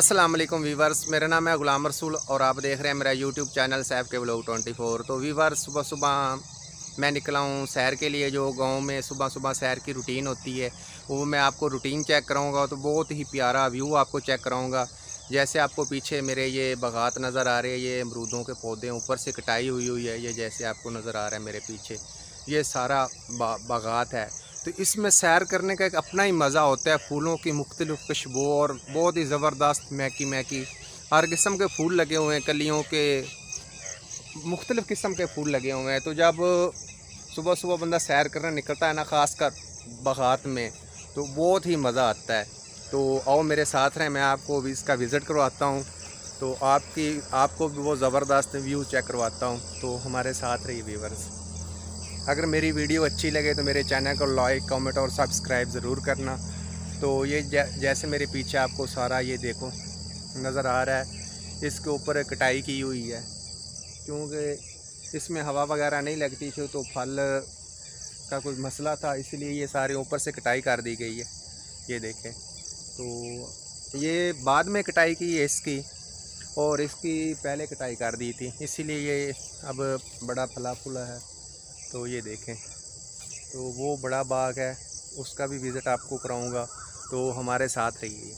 अस्सलाम वालेकुम वीवर्स, मेरा नाम है गुलाम रसूल और आप देख रहे हैं मेरा यूट्यूब चैनल सैफ के ब्लॉग 24। तो वीवर्स, सुबह सुबह मैं निकला हूँ सैर के लिए। जो गांव में सुबह सुबह सैर की रूटीन होती है वो मैं आपको रूटीन चेक कराऊँगा। तो बहुत ही प्यारा व्यू आपको चेक कराऊँगा। जैसे आपको पीछे मेरे ये बगात नज़र आ रहे हैं, ये अमरूदों के पौधे ऊपर से कटाई हुई है। ये जैसे आपको नज़र आ रहा है मेरे पीछे, ये सारा बगात है। तो इसमें सैर करने का एक अपना ही मज़ा होता है। फूलों की मुख्तलिफ़ खुशबू और बहुत ही ज़बरदस्त महकी महकी हर किस्म के फूल लगे हुए हैं, कलियों के मुख्तलिफ़ किस्म के फूल लगे हुए हैं। तो जब सुबह सुबह बंदा सैर करने निकलता है ना, ख़ासकर बगात में, तो बहुत ही मज़ा आता है। तो आओ मेरे साथ रहें, मैं आपको इसका विज़िट करवाता हूँ। तो आपको भी वो ज़बरदस्त व्यू चेक करवाता हूँ। तो हमारे साथ रहिए व्यूवर्स। अगर मेरी वीडियो अच्छी लगे तो मेरे चैनल को लाइक, कमेंट और सब्सक्राइब ज़रूर करना। तो ये जैसे मेरे पीछे आपको सारा ये देखो नज़र आ रहा है, इसके ऊपर कटाई की हुई है क्योंकि इसमें हवा वगैरह नहीं लगती थी, तो फल का कोई मसला था, इसलिए ये सारे ऊपर से कटाई कर दी गई है। ये देखें, तो ये बाद में कटाई की है इसकी, और इसकी पहले कटाई कर दी थी, इसीलिए ये अब बड़ा फला फूला है। तो ये देखें, तो वो बड़ा बाग है, उसका भी विज़िट आपको कराऊंगा। तो हमारे साथ रहिए।